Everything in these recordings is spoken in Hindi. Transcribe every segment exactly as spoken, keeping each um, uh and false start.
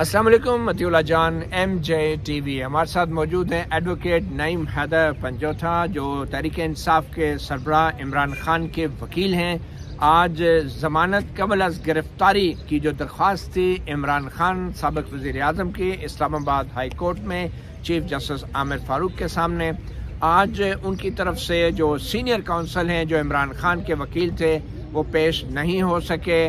अस्सलाम वालेकुम। मतिउल्लाह जान एम जे टी वी। हमारे साथ मौजूद हैं एडवोकेट नईम हैदर पंजोथा जो तहरीक इंसाफ के सरबरा इमरान खान के वकील हैं। आज जमानत कबल अज गिरफ्तारी की जो दरख्वास्त थी इमरान खान साबिक वज़ीर आज़म की इस्लामाबाद हाई कोर्ट में चीफ जस्टिस आमिर फ़ारूक के सामने, आज उनकी तरफ से जो सीनियर काउंसल हैं जो इमरान खान के वकील थे वो पेश नहीं हो सके,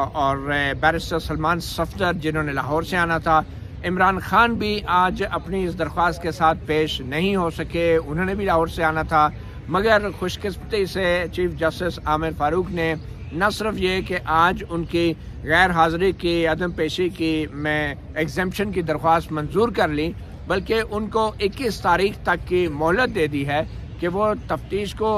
और बैरिस्टर सलमान सफदर जिन्होंने लाहौर से आना था, इमरान खान भी आज अपनी इस दरख्वास्त के साथ पेश नहीं हो सके, उन्होंने भी लाहौर से आना था। मगर खुशकिस्मती से चीफ जस्टिस आमिर फ़ारूक ने न सिर्फ ये कि आज उनकी गैर हाज़िरी की, अदम पेशी की में एग्जम्पशन की दरख्वास्त मंजूर कर ली, बल्कि उनको इक्कीस तारीख तक की मोहलत दे दी है कि वो तफ्तीश को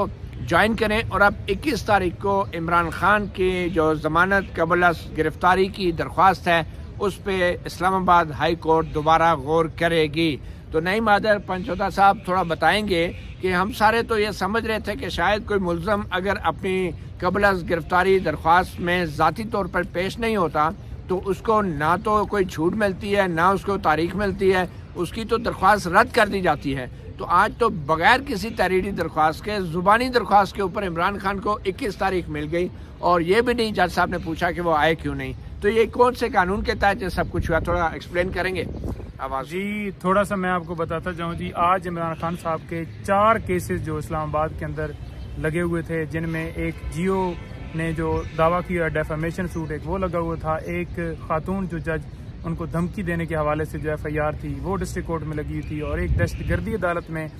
ज्वाइन करें। और अब इक्कीस तारीख को इमरान खान की जो ज़मानत कबल गिरफ़्तारी की दरख्वास्त है उस पर इस्लामाबाद हाई कोर्ट दोबारा गौर करेगी। तो नईम हैदर पंजोथा साहब थोड़ा बताएंगे कि हम सारे तो ये समझ रहे थे कि शायद कोई मुल्ज़म अगर अपनी कबल गिरफ़्तारी दरख्वास्त में ज़ाती तौर पर पेश नहीं होता तो उसको ना तो कोई छूट मिलती है ना उसको तारीख मिलती है, उसकी तो दरख्वास्त रद्द कर दी जाती है। तो आज तो बगैर किसी तहरीरी दरख्वास्त के, ज़ुबानी दरख्वास्त के ऊपर इमरान खान को इक्कीस तारीख मिल गई, और ये भी नहीं जज साहब ने पूछा कि वो आए क्यों नहीं। तो ये कौन से कानून के तहत ये सब कुछ हुआ, थोड़ा एक्सप्लेन करेंगे आवाज़ जी। थोड़ा सा मैं आपको बताता जाऊँ जी, आज इमरान खान साहब के चार केसेस जो इस्लामाबाद के अंदर लगे हुए थे, जिनमें एक जियो ने जो दावा किया डेफामेशन सूट एक वो लगा हुआ था, एक खातून जो जज उनको धमकी देने के हवाले से जो एफ आई आर थी वो डिस्ट्रिक्ट कोर्ट में लगी हुई थी, और एक दहशतगर्दी अदालत में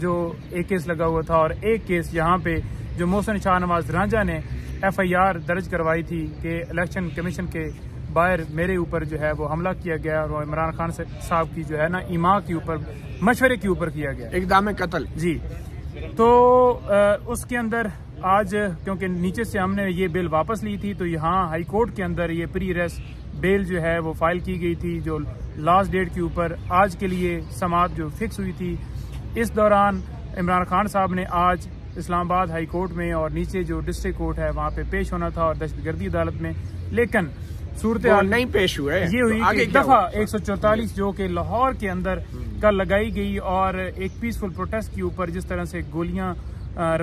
जो एक केस लगा हुआ था, और एक केस यहाँ पे जो मोहसिन शाह नवाज रांझा ने एफ आई आर दर्ज करवाई थी कि इलेक्शन कमीशन के बाहर मेरे ऊपर जो है वो हमला किया गया, और इमरान खान साहब की जो है ना इमा के ऊपर मशवरे के ऊपर किया गया इक़दाम कत्ल जी। तो आ, उसके अंदर आज क्योंकि नीचे से हमने ये बिल वापस ली थी, तो यहाँ हाई कोर्ट के अंदर ये प्री रेस्ट बेल जो है वो फाइल की गई थी, जो लास्ट डेट के ऊपर आज के लिए समाअत जो फिक्स हुई थी। इस दौरान इमरान खान साहब ने आज इस्लामाबाद हाई कोर्ट में और नीचे जो डिस्ट्रिक्ट कोर्ट है वहाँ पे पेश होना था, और दहशतगर्दी अदालत में, लेकिन सूरत हाल नहीं पेश हुए। ये हुई तो एक दफा एक सौ चौतालीस जो कि लाहौर के अंदर कल लगाई गई, और एक पीसफुल प्रोटेस्ट के ऊपर जिस तरह से गोलियाँ,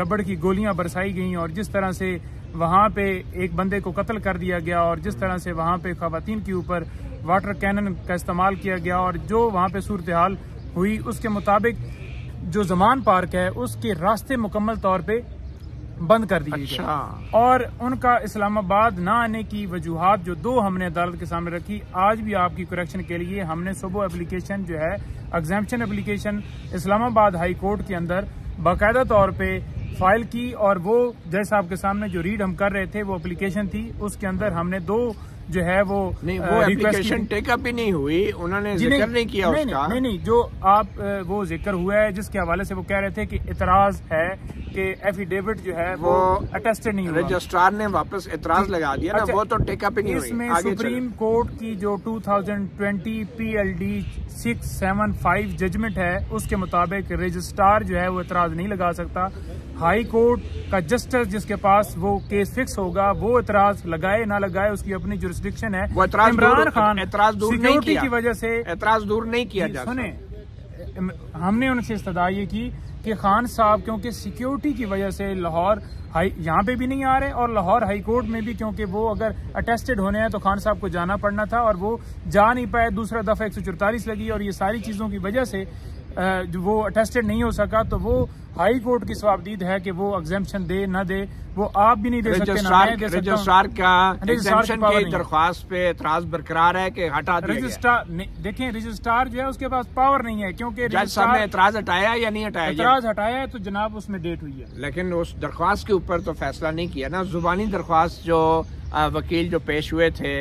रबड़ की गोलियाँ बरसाई गई, और जिस तरह से वहाँ पे एक बंदे को कत्ल कर दिया गया, और जिस तरह से वहाँ पे खवातीन के ऊपर वाटर कैनन का इस्तेमाल किया गया, और जो वहाँ पे सूरत हाल हुई उसके मुताबिक जो जमान पार्क है उसके रास्ते मुकम्मल तौर पे बंद कर दिए अच्छा। गए, और उनका इस्लामाबाद ना आने की वजूहात जो दो हमने अदालत के सामने रखी। आज भी आपकी करेक्शन के लिए हमने सुबह एप्लीकेशन जो है exemption application Islamabad high court के अंदर बाकायदा तौर पर फाइल की, और वो जज साहब के सामने जो रीड हम कर रहे थे वो एप्लीकेशन थी, उसके अंदर हमने दो जो है वो नहीं, वो एप्लीकेशन टेकअप भी नहीं हुई, उन्होंने जिक्र नहीं किया नहीं, उसका। नहीं नहीं जो आप वो जिक्र हुआ है जिसके हवाले से वो कह रहे थे कि इतराज है कि एफिडेविट जो है वो, वो अटेस्टेड नहीं हुआ, रजिस्ट्रार ने वापस इतराज लगा दिया ना, वो तो टेकअप ही नहीं हुई। इसमें सुप्रीम कोर्ट की जो two thousand twenty P L D six seven five judgement है उसके मुताबिक रजिस्ट्रार जो है वो इतराज नहीं लगा सकता, हाई कोर्ट का जस्टिस जिसके पास वो केस फिक्स होगा वो एतराज लगाए ना लगाए उसकी अपनी जुरिस्डिक्शन है। इमरान खान एतराज दूर नहीं किया की वजह से एतराज दूर नहीं किया जा सुने हमने उनसे इस्तदा ये की कि खान साहब क्योंकि सिक्योरिटी की वजह से लाहौर हाई यहाँ पे भी नहीं आ रहे, और लाहौर हाई कोर्ट में भी क्योंकि वो अगर अटेस्टेड होने हैं तो खान साहब को जाना पड़ना था और वो जा नहीं पाए, दूसरा दफा एक सौ चौतालीस लगी और ये सारी चीजों की वजह से जो वो अटेस्टेड नहीं हो सका। तो वो हाई कोर्ट की सवाबदीद है कि वो एग्जम्पशन दे ना दे, वो आप भी नहीं दे सकते ना मैं दे सकता हूं। का एग्जम्पशन की दरख्वास्त पे एतराज बरकरार है कि हटा दिया रजिस्ट्रार, देखें रजिस्ट्रार जो है उसके पास पावर नहीं है क्योंकि जज साहब ने एतराज हटाया या नहीं हटाया, एतराज हटाया है तो जनाब उसमें डेट हुई है, लेकिन उस दरख्वास्त के ऊपर तो फैसला नहीं किया ना। जुबानी दरख्वास्त जो वकील जो पेश हुए थे,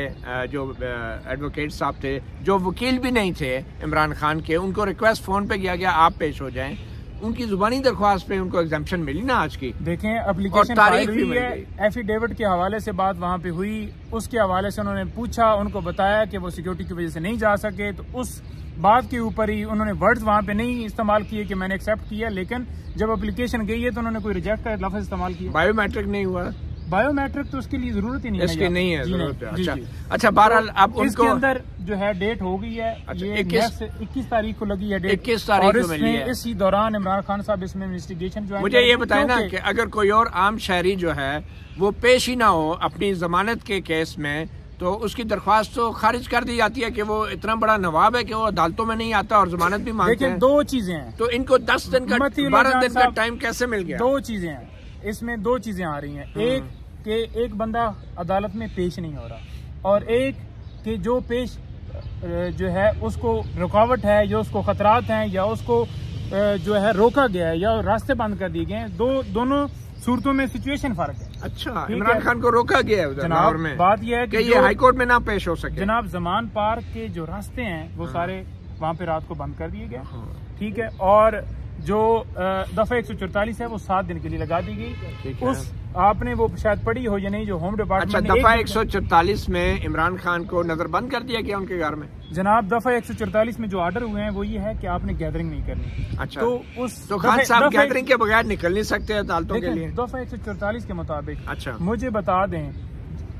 जो एडवोकेट साहब थे जो वकील भी नहीं थे इमरान खान के, उनको रिक्वेस्ट फ़ोन पे किया गया आप पेश हो जाएं, उनकी ज़ुबानी दरख्वास्त पे उनको एग्जम्पशन मिली ना आज की। देखें एप्लीकेशन तारीख भी हुई है, एफिडेविट के हवाले से बात वहाँ पे हुई, उसके हवाले से उन्होंने पूछा, उनको बताया कि वो सिक्योरिटी की वजह से नहीं जा सके, तो उस बात के ऊपर ही उन्होंने वर्ड्स वहाँ पे नहीं इस्तेमाल किए कि मैंने एक्सेप्ट किया, लेकिन जब एप्लीकेशन गई है तो उन्होंने कोई रिजेक्ट का लफ्ज़ इस्तेमाल किया। बायोमेट्रिक नहीं हुआ बायोमेट्रिक तो उसके लिए जरूरत ही नहीं इसकी है, नहीं है जरूरत है। अच्छा अच्छा बहरहाल अब उसके अंदर जो है डेट हो गई है, इक्कीस तारीख को लगी है डेट, इक्कीस तारीख को मिली है। इसी दौरान इमरान खान साहब इसमें इन्वेस्टिगेशन ज्वाइन। मुझे ये बताए ना कि अगर कोई और आम शहरी जो है वो पेश ही ना हो अपनी जमानत के केस में तो उसकी दरख्वास्त तो खारिज कर दी जाती है कि वो इतना बड़ा नवाब है कि वो अदालतों में नहीं आता और जमानत भी मांगते हैं। दो चीजें हैं तो इनको दस दिन का बारह दिन का टाइम कैसे मिल गया? दो चीजें हैं इसमें, दो चीजें आ रही हैं, एक कि एक बंदा अदालत में पेश नहीं हो रहा और एक कि जो पेश जो है उसको रुकावट है या उसको खतरात हैं या उसको जो है रोका गया है या रास्ते बंद कर दिए गए हैं। दो दोनों सूरतों में सिचुएशन फर्क है। अच्छा, इमरान खान को रोका गया है जनाब में। बात यह है कि ये हाई कोर्ट में ना पेश हो सके जनाब। जमान पार्क के जो रास्ते हैं वो हाँ। सारे वहाँ पे रात को बंद कर दिए गए, ठीक है, और जो दफा एक सौ चौतालीस है वो सात दिन के लिए लगा दी गई। उस आपने वो शायद पढ़ी हो या नहीं, जो होम डिपार्टमेंट। अच्छा, दफा एक सौ चौतालीस में इमरान खान को नजर बंद कर दिया गया उनके घर में जनाब। दफा एक सौ चौतालीस में जो ऑर्डर हुए हैं वो ये है कि आपने गैदरिंग नहीं करनी। अच्छा, तो उस तो खान साहब गैदरिंग के बगैर निकल नहीं सकते अदालतों के लिए दफा एक सौ चौतालीस के मुताबिक। अच्छा, मुझे बता दें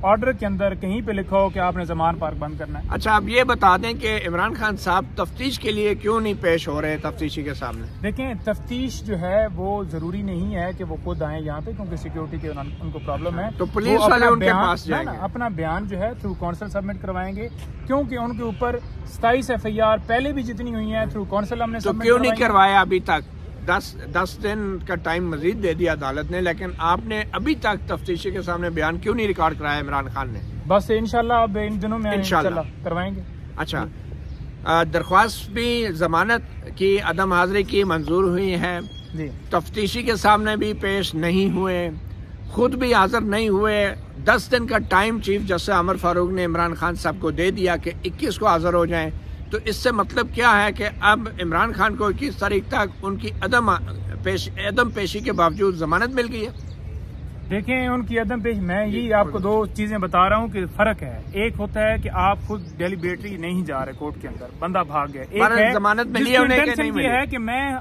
ऑर्डर के अंदर कहीं पे लिखा हो कि आपने जमान पार्क बंद करना है? अच्छा, आप ये बता दें कि इमरान खान साहब तफ्तीश के लिए क्यों नहीं पेश हो रहे तफ्तीशी के सामने? देखें, तफ्तीश जो है वो जरूरी नहीं है कि वो खुद आए यहाँ पे, क्योंकि सिक्योरिटी के उनको प्रॉब्लम है। तो पुलिस वाले उनके पास जाएंगे, अपना बयान जो है थ्रू काउंसिल सबमिट करवाएंगे, क्योंकि उनके ऊपर सताईस एफ आई आर पहले भी जितनी हुई है थ्रू काउंसिल हमने। तो क्यों नहीं करवाया अभी तक? दस दस दिन का टाइम मजीद दे दिया अदालत ने, लेकिन आपने अभी तक तफ्तीशी के सामने बयान क्यों नहीं रिकॉर्ड कराया इमरान खान ने? बस इंशाल्लाह अब इन दिनों में इंशाल्लाह करवाएंगे। अच्छा, दरख्वास्त भी जमानत की अदम हाजिरी की मंजूर हुई है, तफ्तीशी के सामने भी पेश नहीं हुए, खुद भी हाजिर नहीं हुए। दस दिन का time chief justice Aamir Farooq ने इमरान खान साहब को दे दिया कि इक्कीस को हाजिर हो जाएं। तो इससे मतलब क्या है कि अब इमरान खान को इक्कीस तारीख तक उनकी अदम पेश अदम पेशी के बावजूद जमानत मिल गई है। देखें, उनकी अदम पेश, मैं यही आपको दो चीजें बता रहा हूँ कि फर्क है। एक होता है कि आप खुद डेलीबरेटली नहीं जा रहे कोर्ट के अंदर, बंदा भाग गया। एक है जमानत मिली है कि मैं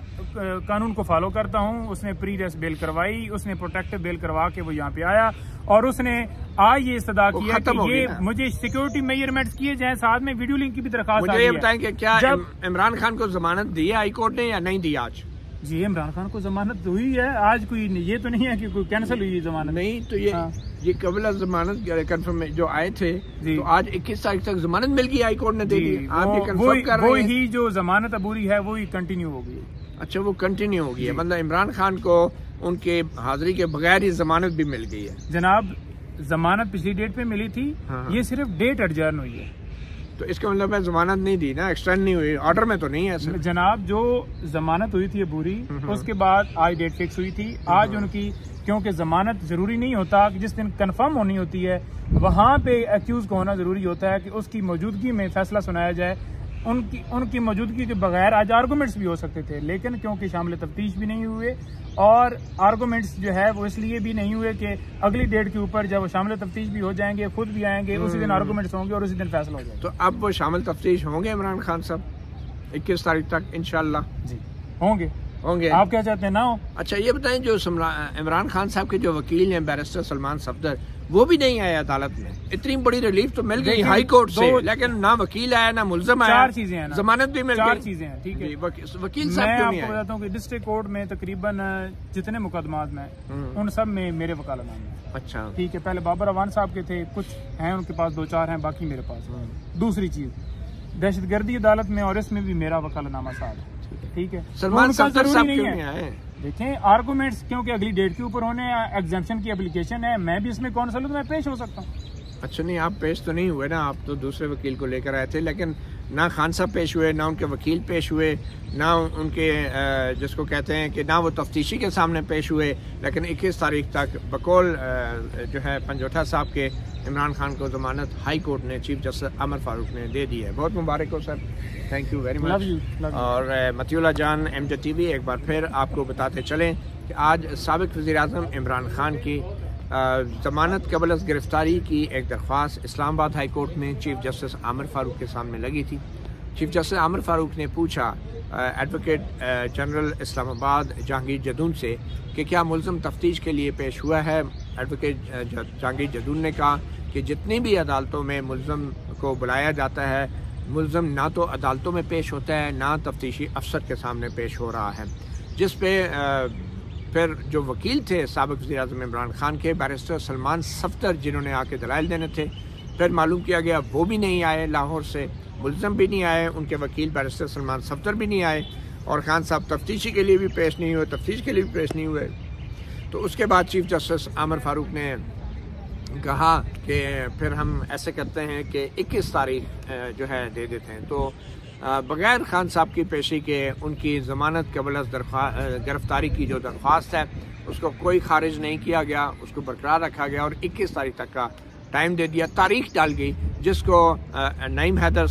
कानून को फॉलो करता हूँ, उसने प्री रेस बेल करवाई, उसने प्रोटेक्टिव बेल करवा के वो यहाँ पे आया और उसने आज ये सदा किया कि ये मुझे सिक्योरिटी मेजरमेंट्स किए जाए। साथ में वीडियो लिंक की भी दरखास्त आई है। मुझे बताएं कि क्या इमरान खान को जमानत दी है हाई कोर्ट ने या नहीं दी आज? जी, इमरान खान को जमानत हुई है आज, कोई नहीं, ये तो नहीं है कि कोई कैंसिल हुई जमानत, नहीं। तो ये हाँ। ये कबल जमानत कंफर्म जो आए थे तो आज इक्कीस तारीख तक जमानत मिल गई हाई कोर्ट ने दे दी। आप ये कंफर्म कर रहे हैं? वही जो जमानत अबूरी है वही कंटिन्यू हो गई। अच्छा, वो कंटिन्यू हो गई है, मतलब इमरान खान को उनके हाजिरी के बगैर ही जमानत भी मिल गई है जनाब। जमानत पिछली डेट पे मिली थी, हाँ। ये सिर्फ डेट एडजर्न हुई है, तो इसका मतलब है जमानत नहीं दी ना, एक्सटेंड नहीं हुई, ऑर्डर में तो नहीं है जनाब। जो जमानत हुई थी अबूरी, उसके बाद आज डेट फिक्स हुई थी आज उनकी, क्योंकि जमानत जरूरी नहीं होता कि जिस दिन कंफर्म होनी होती है वहाँ पे एक्यूज को होना जरूरी होता है कि उसकी मौजूदगी में फैसला सुनाया जाए। उनकी उनकी मौजूदगी के बगैर आज आर्गूमेंट्स भी हो सकते थे, लेकिन क्योंकि शामिल तफ्तीश भी नहीं हुए और आर्गूमेंट्स जो है वो इसलिए भी नहीं हुए कि अगली डेट के ऊपर जब वो शामिल तफ्तीश भी हो जाएंगे, खुद भी आएंगे, उसी दिन आर्गूमेंट्स होंगे और उसी दिन फैसला हो जाएगा। तो अब वो शामिल तफ्तीश होंगे इमरान खान साहब इक्कीस तारीख तक इंशाल्लाह? जी, होंगे होंगे। आप क्या चाहते हैं ना हो? अच्छा, ये बताएं जो इमरान खान साहब के जो वकील हैं बैरिस्टर सलमान सफदर, वो भी नहीं आया अदालत में। इतनी बड़ी रिलीफ तो मिल गई हाई कोर्ट से, लेकिन ना वकील आया ना मुलजम आया। चार चीजें हैं, जमानत भी मिल गई, चार चीजें हैं, ठीक है। वकील साहब क्यों नहीं आए? मैं आपको बताता हूं कि डिस्ट्रिक्ट कोर्ट में तकरीबन जितने मुकदमात में उन सब में मेरे वकालत हैं। अच्छा, ठीक है। पहले बाबर अवान साहब के थे, कुछ हैं उनके पास, दो चार हैं, बाकी मेरे पास। दूसरी चीज, दहशतगर्दी अदालत में और इसमें भी मेरा वकालतनामा साहब, ठीक है। सलमान सफदर साहब क्यों नहीं आए? देखें, आर्गूमेंट्स क्योंकि अगली डेट के ऊपर होने, एग्जाम्पशन की एप्लीकेशन है, मैं भी इसमें कौन सा लूँ, मैं पेश हो सकता हूँ। अच्छा, नहीं आप पेश तो नहीं हुए ना, आप तो दूसरे वकील को लेकर आए थे, लेकिन ना खान साहब पेश हुए, ना उनके वकील पेश हुए, ना उनके जिसको कहते हैं कि ना वो तफ्तीशी के सामने पेश हुए, लेकिन इक्कीस तारीख तक बकौल जो है पंजोठा साहब के इमरान खान को जमानत हाई कोर्ट ने चीफ जस्टिस आमिर फारूक ने दे दी है। बहुत मुबारक हो sir, thank you very much. और मतियुल्लाह जान, एम जे टी वी, एक बार फिर आपको बताते चलें कि आज साबिक़ वज़ीर-ए-आज़म इमरान खान की जमानत कबल गिरफ्तारी की एक दरख्वास्त इस्लामाबाद हाई कोर्ट में चीफ जस्टिस आमिर फारूक के सामने लगी थी। चीफ जस्टिस आमिर फारूक ने पूछा एडवोकेट जनरल इस्लामाबाद जहांगीर जदून से कि क्या मुल्ज़िम तफ्तीश के लिए पेश हुआ है? एडवोकेट जहांगीर जदून ने कहा कि जितनी भी अदालतों में मुल्ज़म को बुलाया जाता है, मुल्ज़म ना तो अदालतों में पेश होता है ना तफ्तीशी अफसर के सामने पेश हो रहा है, जिस पे फिर जो वकील थे साबिक़ वज़ीर-ए-आज़म इमरान खान के बैरिस्टर सलमान सफदर, जिन्होंने आके दलाइल देने थे, फिर मालूम किया गया वो भी नहीं आए, लाहौर से मुल्ज़म भी नहीं आए, उनके वकील बैरिस्टर सलमान सफदर भी नहीं आए, और ख़ान साहब तफ्तीशी के लिए भी पेश नहीं हुए, तफ्तीश के लिए भी पेश नहीं हुए। तो उसके बाद चीफ जस्टिस आमिर फ़ारूक ने कहा कि फिर हम ऐसे करते हैं कि इक्कीस तारीख जो है दे देते हैं। तो बग़ैर खान साहब की पेशी के उनकी ज़मानत कबल गिरफ़्तारी की जो दरख्वास्त है उसको कोई ख़ारिज नहीं किया गया, उसको बरकरार रखा गया और इक्कीस तारीख तक का टाइम दे दिया, तारीख डाल गई, जिसको नईम हैदर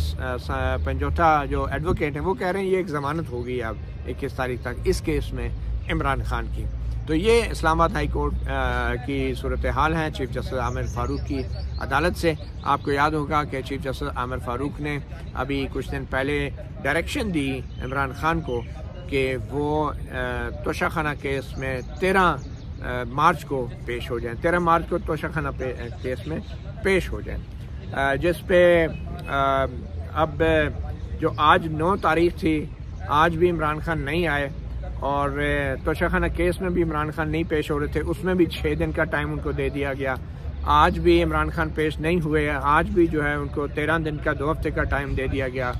पंजोथा जो एडवोकेट हैं वो कह रहे हैं ये एक ज़मानत हो गई अब इक्कीस तारीख तक इस केस में इमरान खान की। तो ये इस्लामाबाद हाई कोर्ट की सूरत हाल है चीफ जस्टिस आमिर फ़ारूक की अदालत से। आपको याद होगा कि चीफ जस्टिस आमिर फ़ारूक ने अभी कुछ दिन पहले डायरेक्शन दी इमरान खान को कि वो तोशा खाना केस में तेरह मार्च को पेश हो जाएं, तेरह मार्च को तोशा खाना पे, केस में पेश हो जाएं, जिस पे अब जो आज नौ तारीख थी, आज भी इमरान खान नहीं आए और तोशा खाना केस में भी इमरान खान नहीं पेश हो रहे थे, उसमें भी छः दिन का टाइम उनको दे दिया गया। आज भी इमरान खान पेश नहीं हुए, आज भी जो है उनको तेरह दिन का, दो हफ्ते का टाइम दे दिया गया,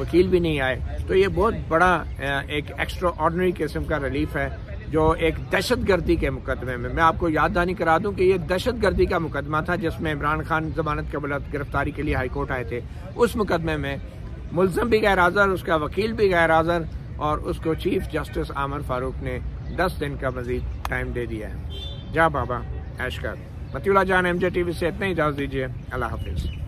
वकील भी नहीं आए। तो ये बहुत बड़ा एक एक्स्ट्रा ऑर्डनरी किस्म का रिलीफ है जो एक दहशतगर्दी के मुकदमे में, मैं आपको याददानी करा दूं कि ये दहशतगर्दी का मुकदमा था जिसमें इमरान खान जमानत कबल गिरफ्तारी के लिए हाईकोर्ट आए थे। उस मुकदमे में मुलजम भी गैर हाज़र, उसका वकील भी गैर हाज़र, और उसको चीफ जस्टिस आमिर फ़ारूक ने दस दिन का मज़ीद टाइम दे दिया है। जा बाबा ऐश कर। मतिउल्लाह जान एम जे टी वी से इतना ही, इजाज़त दीजिए, अल्लाह हाफिज़।